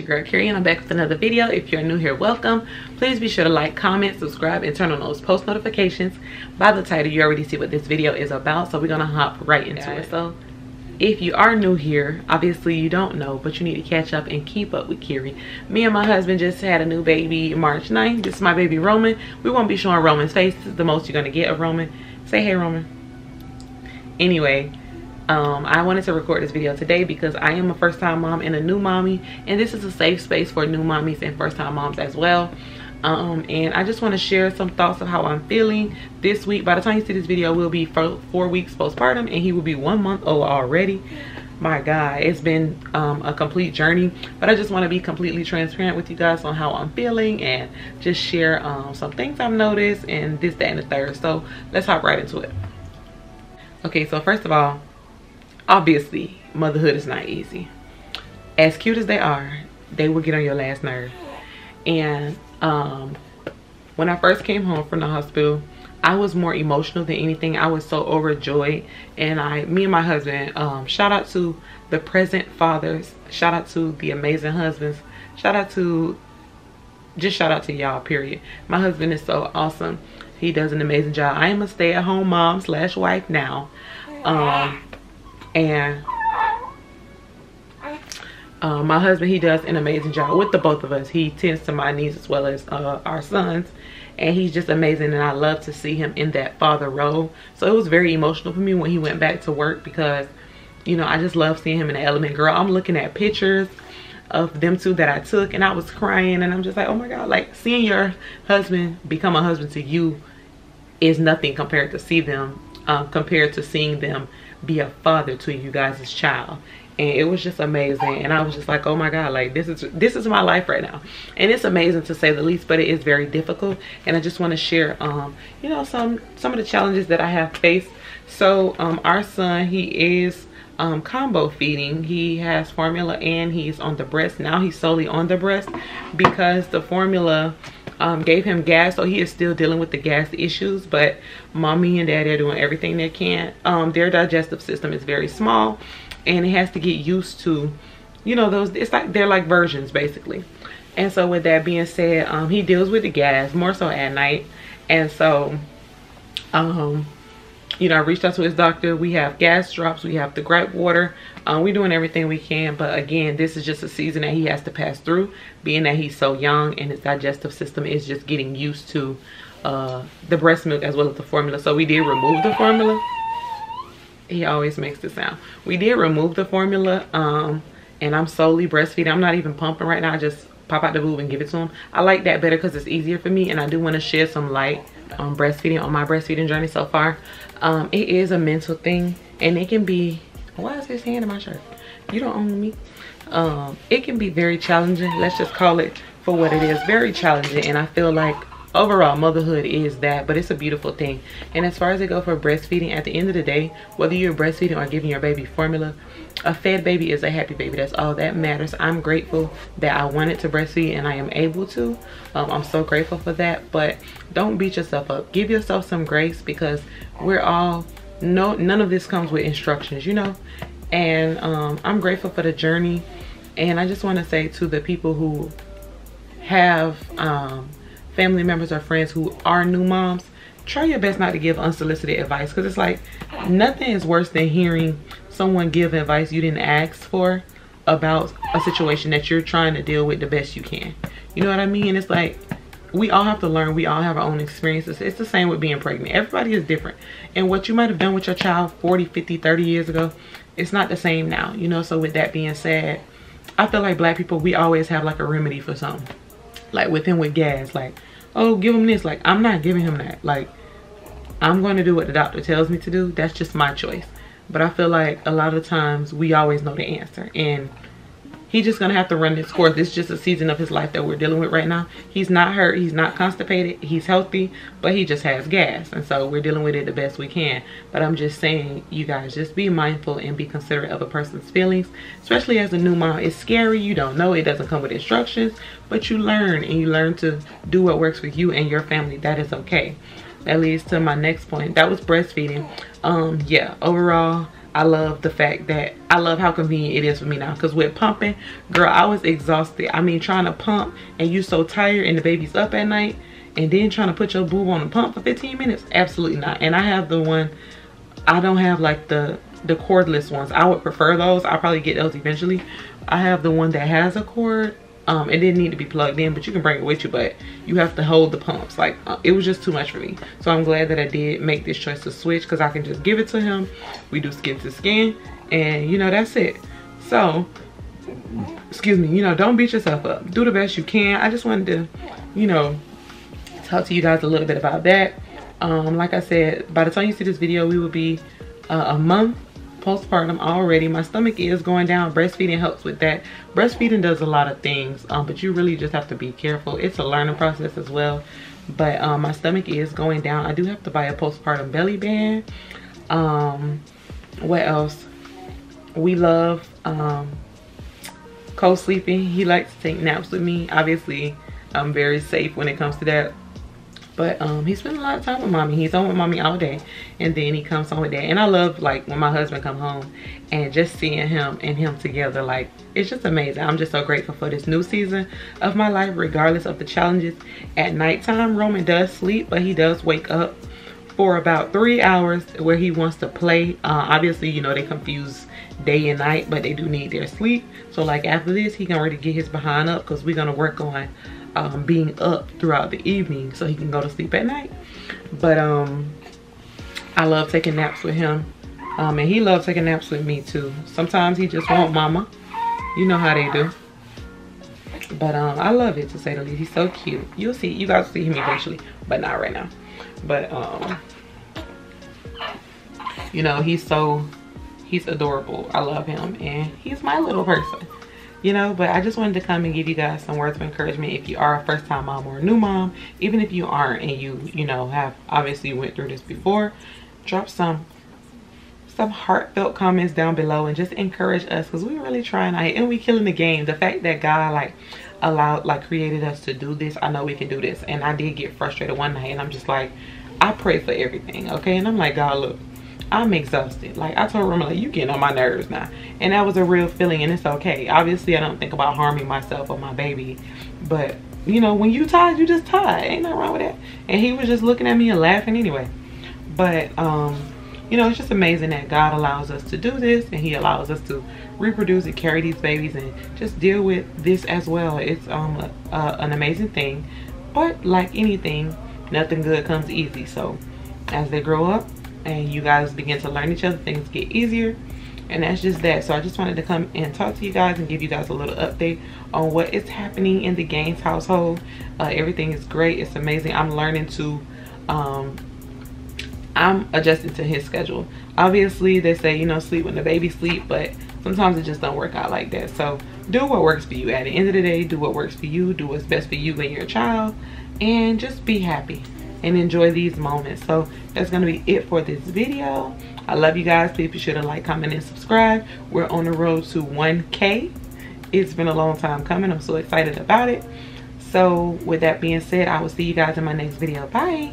your girl Kiri, and I'm back with another video. If you're new here, welcome. Please be sure to like, comment, subscribe, and turn on those post notifications. By the title, you already see what this video is about, so we're gonna hop right into it. So if you are new here, obviously you don't know, but you need to catch up and keep up with Kiri. Me and my husband just had a new baby March 9th. This is my baby Roman. We won't be showing Roman's face. This is the most you're gonna get of Roman. Say hey, Roman. Anyway, I wanted to record this video today because I am a first-time mom and a new mommy, and this is a safe space for new mommies and first-time moms as well. And I just want to share some thoughts of how I'm feeling this week. By the time you see this video, we'll be 4 weeks postpartum, and he will be 1 month old already. My God, it's been a complete journey, but I just want to be completely transparent with you guys on how I'm feeling and just share some things I've noticed and this, that, and the third. So let's hop right into it. Okay, so first of all, obviously, motherhood is not easy. As cute as they are, they will get on your last nerve. And when I first came home from the hospital, I was more emotional than anything. I was so overjoyed. And me and my husband, shout out to the present fathers, shout out to the amazing husbands, shout out to, just shout out to y'all, period. My husband is so awesome. He does an amazing job. I am a stay-at-home mom / wife now. And my husband, he does an amazing job with the both of us. He tends to my needs as well as our sons, and he's just amazing, and I love to see him in that father role. So it was very emotional for me when he went back to work, because you know, I just love seeing him in the element. Girl, I'm looking at pictures of them two that I took, and I was crying, and I'm just like, oh my God, like seeing your husband become a husband to you is nothing compared to see them compared to seeing them be a father to you guys' child. And it was just amazing, and I was just like, oh my God, like this is my life right now, and it's amazing to say the least, but it is very difficult. And I just want to share you know, some of the challenges that I have faced. So our son, he is combo feeding. He has formula and he's on the breast now. He's solely on the breast because the formula gave him gas, so he is still dealing with the gas issues. But mommy and daddy are doing everything they can. Their digestive system is very small, and it has to get used to, you know, those, it's like they're like versions basically. And so with that being said, he deals with the gas more so at night. And so you know, I reached out to his doctor. We have gas drops, we have the gripe water, we're doing everything we can. But again, this is just a season that he has to pass through, being that he's so young, and his digestive system is just getting used to the breast milk as well as the formula. So we did remove the formula. He always makes the sound. We did remove the formula, and I'm solely breastfeeding. I'm not even pumping right now. I just pop out the boob and give it to him. I like that better because it's easier for me, and I do want to shed some light on breastfeeding, on my breastfeeding journey so far. It is a mental thing, and it can be, why is this hand in my shirt? You don't own me. It can be very challenging. Let's just call it for what it is, very challenging. And I feel like overall motherhood is that, but it's a beautiful thing. And as far as it go for breastfeeding, at the end of the day, whether you're breastfeeding or giving your baby formula, a fed baby is a happy baby. That's all that matters. I'm grateful that I wanted to breastfeed and I am able to. I'm so grateful for that. But don't beat yourself up. Give yourself some grace, because we're all, none of this comes with instructions, you know. And I'm grateful for the journey. And I just want to say to the people who have family members or friends who are new moms, try your best not to give unsolicited advice, because it's like nothing is worse than hearing someone give advice you didn't ask for about a situation that you're trying to deal with the best you can. You know what I mean? It's like we all have to learn. We all have our own experiences. It's the same with being pregnant. Everybody is different. And what you might have done with your child 40, 50, 30 years ago, it's not the same now. You know, so with that being said, I feel like Black people, we always have like a remedy for something. Like with him with gas, like, oh, give him this. Like, I'm not giving him that. Like, I'm going to do what the doctor tells me to do. That's just my choice. But I feel like a lot of times we always know the answer, and he's just gonna have to run his course. It's just a season of his life that we're dealing with right now. He's not hurt, he's not constipated, he's healthy, but he just has gas, and so we're dealing with it the best we can. But I'm just saying, you guys, just be mindful and be considerate of a person's feelings, especially as a new mom. It's scary, you don't know, it doesn't come with instructions, but you learn, and you learn to do what works for you and your family. That is okay. That leads to my next point. That was breastfeeding. Yeah, overall, I love the fact that I love how convenient it is for me now, because with pumping, girl, I was exhausted. I mean, trying to pump and you so tired and the baby's up at night, and then trying to put your boob on the pump for 15 minutes, absolutely not. And I have the one, I don't have like the cordless ones. I would prefer those. I'll probably get those eventually. I have the one that has a cord. It didn't need to be plugged in, but you can bring it with you, but you have to hold the pumps. Like, it was just too much for me. So I'm glad that I did make this choice to switch, because I can just give it to him. We do skin to skin, and you know, that's it. So, excuse me, you know, don't beat yourself up. Do the best you can. I just wanted to, you know, talk to you guys a little bit about that. Like I said, by the time you see this video, we will be a month postpartum already. My stomach is going down. Breastfeeding helps with that. Breastfeeding does a lot of things, but you really just have to be careful. It's a learning process as well. But my stomach is going down. I do have to buy a postpartum belly band. What else? We love co-sleeping. He likes to take naps with me. Obviously, I'm very safe when it comes to that. But he spends a lot of time with mommy. He's on with mommy all day, and then he comes home with dad. And I love, like, when my husband come home and just seeing him and him together. Like, it's just amazing. I'm just so grateful for this new season of my life, regardless of the challenges. At nighttime, Roman does sleep, but he does wake up for about 3 hours where he wants to play. Obviously, you know, they confuse day and night, but they do need their sleep. So, like, after this, he can already get his behind up, because we're going to work on being up throughout the evening so he can go to sleep at night. But I love taking naps with him, and he loves taking naps with me too. Sometimes he just wants mama, you know how they do. But I love it, to say the least. He's so cute. You'll see, you guys will see him eventually, but not right now. But you know, he's adorable. I love him, and he's my little person. You know, but I just wanted to come and give you guys some words of encouragement if you are a first-time mom or a new mom. Even if you aren't and you know, have obviously went through this before, drop some heartfelt comments down below and just encourage us, because we're really trying out here and we killing the game. The fact that God, like, allowed, like, created us to do this, I know we can do this. And I did get frustrated one night, and I'm just like, I pray for everything, okay? And I'm like, God, look, I'm exhausted. Like, I told Romel, like, you getting on my nerves now. And that was a real feeling, and it's okay. Obviously, I don't think about harming myself or my baby. But, you know, when you tired, you just tired. Ain't nothing wrong with that. And he was just looking at me and laughing anyway. But, you know, it's just amazing that God allows us to do this, and he allows us to reproduce and carry these babies and just deal with this as well. It's an amazing thing. But like anything, nothing good comes easy. So, as they grow up, and you guys begin to learn each other, things get easier, and that's just that. So I just wanted to come and talk to you guys and give you guys a little update on what is happening in the Gaines household. Everything is great. It's amazing. I'm learning to I'm adjusting to his schedule. Obviously, they say, you know, sleep when the baby sleep, but sometimes it just don't work out like that. So do what works for you. At the end of the day, do what works for you. Do what's best for you and your child, and just be happy and enjoy these moments. So that's gonna be it for this video. I love you guys. Please be sure to like, comment, and subscribe. We're on the road to 1K. It's been a long time coming. I'm so excited about it. So with that being said, I will see you guys in my next video. Bye.